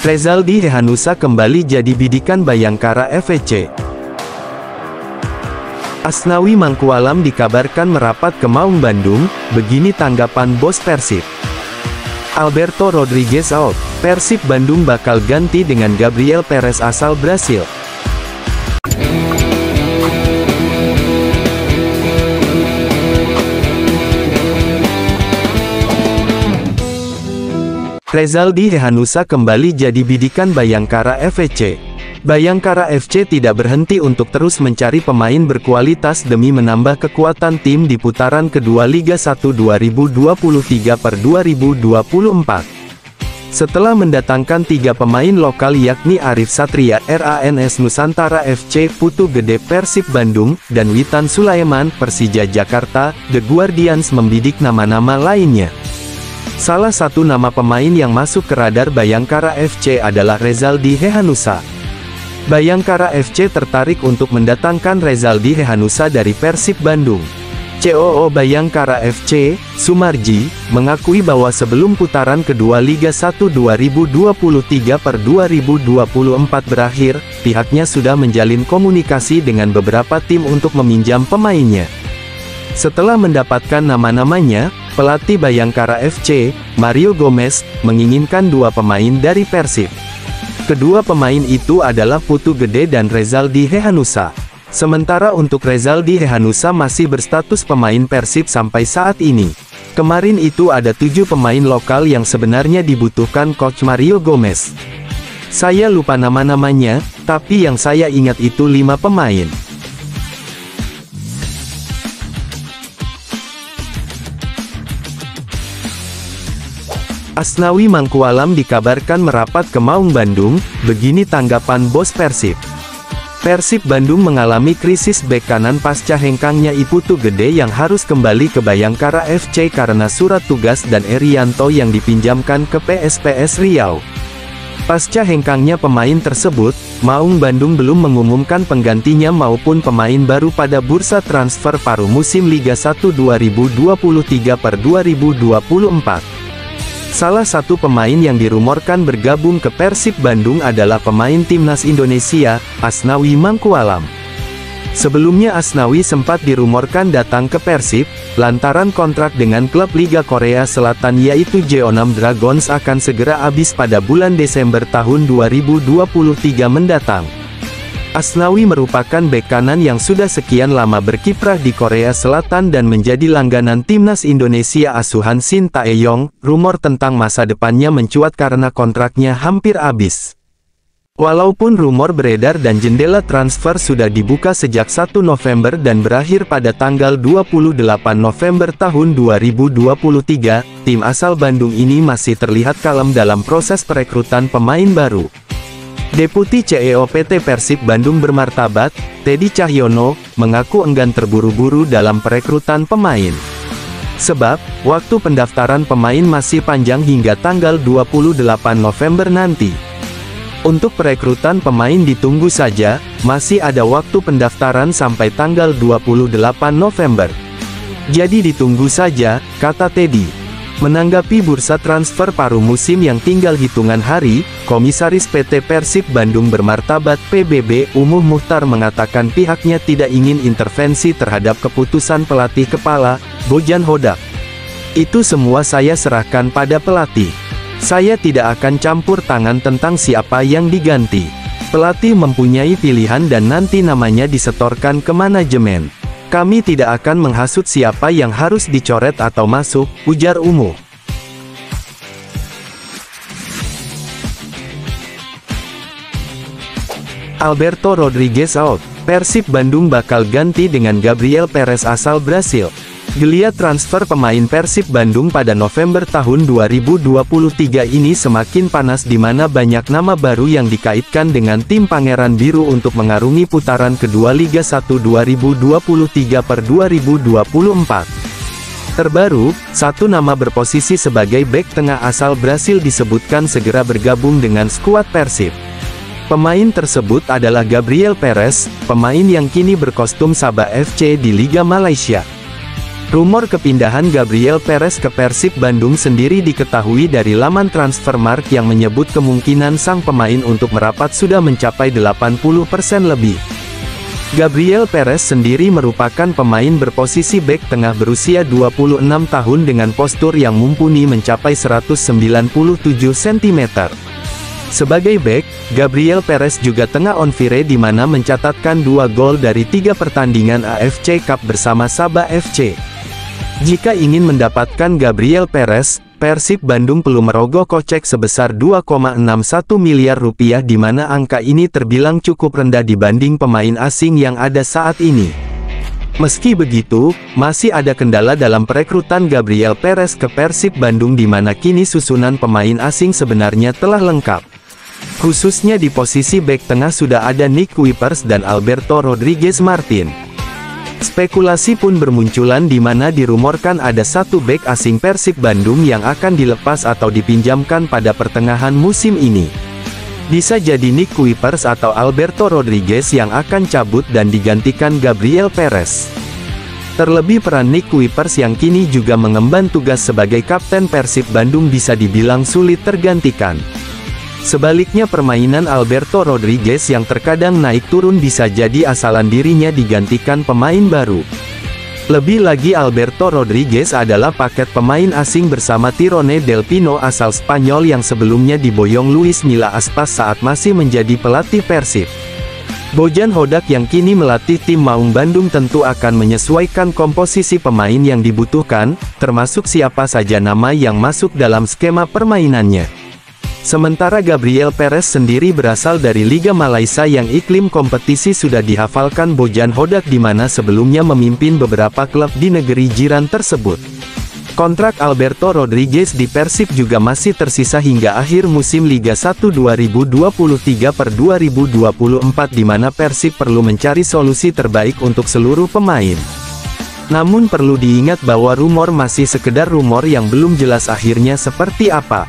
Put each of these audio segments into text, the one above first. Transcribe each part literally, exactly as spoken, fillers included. Rezaldi Hehanusa kembali jadi bidikan Bhayangkara F C. Asnawi Mangkualam dikabarkan merapat ke Maung Bandung, begini tanggapan bos Persib. Alberto Rodriguez out, Persib Bandung bakal ganti dengan Gabriel Perez asal Brasil. Rezaldi Hehanusa kembali jadi bidikan Bhayangkara F C. Bhayangkara F C tidak berhenti untuk terus mencari pemain berkualitas demi menambah kekuatan tim di putaran kedua Liga satu dua ribu dua puluh tiga per dua ribu dua puluh empat. Setelah mendatangkan tiga pemain lokal yakni Arif Satria R A N S Nusantara F C, Putu Gede Persib Bandung, dan Witan Sulaiman Persija Jakarta, The Guardians membidik nama-nama lainnya. Salah satu nama pemain yang masuk ke radar Bhayangkara F C adalah Rezaldi Hehanusa. Bhayangkara F C tertarik untuk mendatangkan Rezaldi Hehanusa dari Persib Bandung. C O O Bhayangkara F C, Sumarji, mengakui bahwa sebelum putaran kedua Liga satu dua ribu dua puluh tiga per dua ribu dua puluh empat berakhir, pihaknya sudah menjalin komunikasi dengan beberapa tim untuk meminjam pemainnya. Setelah mendapatkan nama-namanya, pelatih Bhayangkara F C, Mario Gomez, menginginkan dua pemain dari Persib. Kedua pemain itu adalah Putu Gede dan Rezaldi Hehanusa. Sementara untuk Rezaldi Hehanusa masih berstatus pemain Persib sampai saat ini. Kemarin itu ada tujuh pemain lokal yang sebenarnya dibutuhkan coach Mario Gomez. Saya lupa nama-namanya, tapi yang saya ingat itu lima pemain. Asnawi Mangkualam dikabarkan merapat ke Maung Bandung, begini tanggapan bos Persib. Persib Bandung mengalami krisis bek kanan pasca hengkangnya Putu Gede yang harus kembali ke Bhayangkara F C karena surat tugas dan Erianto yang dipinjamkan ke P S P S Riau. Pasca hengkangnya pemain tersebut, Maung Bandung belum mengumumkan penggantinya maupun pemain baru pada bursa transfer paruh musim Liga satu dua ribu dua puluh tiga per dua ribu dua puluh empat. Salah satu pemain yang dirumorkan bergabung ke Persib Bandung adalah pemain timnas Indonesia, Asnawi Mangkualam. Sebelumnya Asnawi sempat dirumorkan datang ke Persib, lantaran kontrak dengan klub Liga Korea Selatan yaitu Jeonnam Dragons akan segera habis pada bulan Desember tahun dua ribu dua puluh tiga mendatang. Asnawi merupakan bek kanan yang sudah sekian lama berkiprah di Korea Selatan dan menjadi langganan timnas Indonesia asuhan Shin Tae-yong. Rumor tentang masa depannya mencuat karena kontraknya hampir habis. Walaupun rumor beredar dan jendela transfer sudah dibuka sejak satu November dan berakhir pada tanggal dua puluh delapan November tahun dua ribu dua puluh tiga, tim asal Bandung ini masih terlihat kalem dalam proses perekrutan pemain baru. Deputi C E O P T Persib Bandung bermartabat, Tedi Cahyono, mengaku enggan terburu-buru dalam perekrutan pemain. Sebab, waktu pendaftaran pemain masih panjang hingga tanggal dua puluh delapan November nanti. Untuk perekrutan pemain ditunggu saja, masih ada waktu pendaftaran sampai tanggal dua puluh delapan November. Jadi ditunggu saja, kata Tedi. Menanggapi bursa transfer paruh musim yang tinggal hitungan hari, Komisaris P T Persib Bandung bermartabat P B B Umuh Muhtar mengatakan pihaknya tidak ingin intervensi terhadap keputusan pelatih kepala, Bojan Hodak. Itu semua saya serahkan pada pelatih. Saya tidak akan campur tangan tentang siapa yang diganti. Pelatih mempunyai pilihan dan nanti namanya disetorkan ke manajemen. Kami tidak akan menghasut siapa yang harus dicoret atau masuk, ujar Umuh. Alberto Rodriguez out, Persib Bandung bakal ganti dengan Gabriel Perez asal Brasil. Geliat transfer pemain Persib Bandung pada November tahun dua ribu dua puluh tiga ini semakin panas di mana banyak nama baru yang dikaitkan dengan tim Pangeran Biru untuk mengarungi putaran kedua Liga satu dua ribu dua puluh tiga per dua ribu dua puluh empat. Terbaru, satu nama berposisi sebagai bek tengah asal Brasil disebutkan segera bergabung dengan skuad Persib. Pemain tersebut adalah Gabriel Perez, pemain yang kini berkostum Sabah F C di Liga Malaysia. Rumor kepindahan Gabriel Perez ke Persib Bandung sendiri diketahui dari laman Transfermarkt yang menyebut kemungkinan sang pemain untuk merapat sudah mencapai delapan puluh persen lebih. Gabriel Perez sendiri merupakan pemain berposisi bek tengah berusia dua puluh enam tahun dengan postur yang mumpuni mencapai seratus sembilan puluh tujuh sentimeter. Sebagai bek, Gabriel Perez juga tengah on fire di mana mencatatkan dua gol dari tiga pertandingan A F C Cup bersama Sabah F C. Jika ingin mendapatkan Gabriel Perez, Persib Bandung perlu merogoh kocek sebesar dua koma enam satu miliar rupiah di mana angka ini terbilang cukup rendah dibanding pemain asing yang ada saat ini. Meski begitu, masih ada kendala dalam perekrutan Gabriel Perez ke Persib Bandung di mana kini susunan pemain asing sebenarnya telah lengkap. Khususnya di posisi bek tengah sudah ada Nick Kuipers dan Alberto Rodriguez Martin. Spekulasi pun bermunculan di mana dirumorkan ada satu bek asing Persib Bandung yang akan dilepas atau dipinjamkan pada pertengahan musim ini. Bisa jadi Nick Kuipers atau Alberto Rodriguez yang akan cabut dan digantikan Gabriel Perez. Terlebih peran Nick Kuipers yang kini juga mengemban tugas sebagai kapten Persib Bandung bisa dibilang sulit tergantikan. Sebaliknya permainan Alberto Rodriguez yang terkadang naik turun bisa jadi asalan dirinya digantikan pemain baru. Lebih lagi Alberto Rodriguez adalah paket pemain asing bersama Tyrone Del Pino asal Spanyol yang sebelumnya diboyong Luis Mila Aspas saat masih menjadi pelatih Persib. Bojan Hodak yang kini melatih tim Maung Bandung tentu akan menyesuaikan komposisi pemain yang dibutuhkan, termasuk siapa saja nama yang masuk dalam skema permainannya. Sementara Gabriel Perez sendiri berasal dari Liga Malaysia yang iklim kompetisi sudah dihafalkan Bojan Hodak di mana sebelumnya memimpin beberapa klub di negeri jiran tersebut. Kontrak Alberto Rodriguez di Persib juga masih tersisa hingga akhir musim Liga satu dua ribu dua puluh tiga per dua ribu dua puluh empat di mana Persib perlu mencari solusi terbaik untuk seluruh pemain. Namun perlu diingat bahwa rumor masih sekedar rumor yang belum jelas akhirnya seperti apa.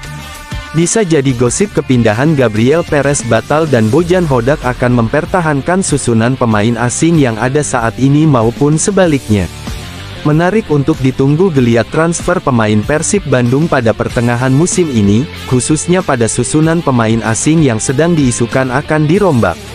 Bisa jadi gosip kepindahan Gabriel Perez batal dan Bojan Hodak akan mempertahankan susunan pemain asing yang ada saat ini maupun sebaliknya. Menarik untuk ditunggu geliat transfer pemain Persib Bandung pada pertengahan musim ini, khususnya pada susunan pemain asing yang sedang diisukan akan dirombak.